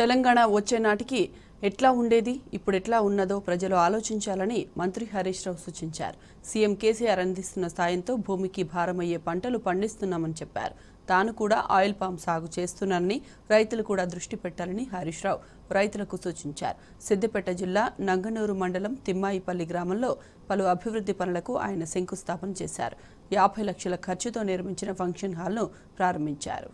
తెలంగాణ వచ్చే నాటికి ఎట్లా ఉండేది ఇప్పుడు ఎట్లా ఉన్నదో ప్రజలు ఆలోచించాలని మంత్రి హరీష్ రావు సూచించారు. సీఎం కేసీఆర్ అందిస్తున్న సాయంతో భూమికి భారమయ్యే పంటలు పండిస్తున్నామని చెప్పారు. తాను కూడా ఆయిల్ పామ్ సాగు చేస్తున్నానని రైతులు కూడా దృష్టి పెట్టాలని హరీష్ రావు రైతులకు సూచించారు. సిద్దిపేట జిల్లా నంగనూరు మండలం తిమ్మాయిపల్లి గ్రామంలో పలు అభివృద్ధి పనులకు ఆయన శంకుస్థాపన చేశారు. 50 లక్షల ఖర్చుతో నిర్మించిన ఫంక్షన్ హాల్ను ప్రారంభించారు.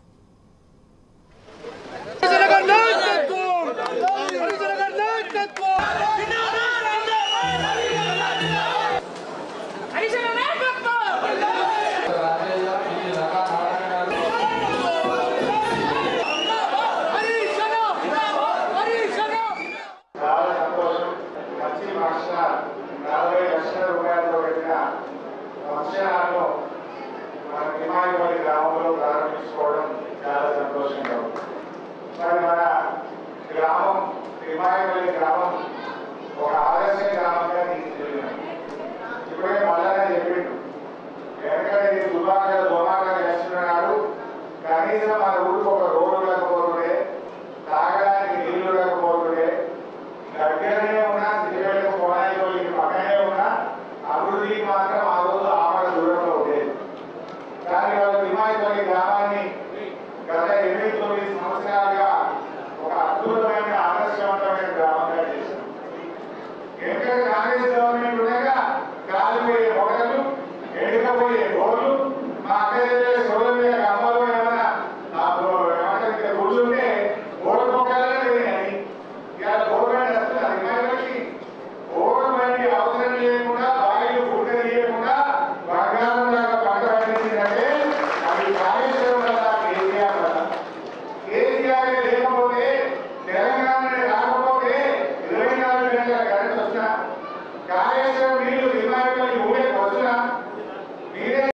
Gracias.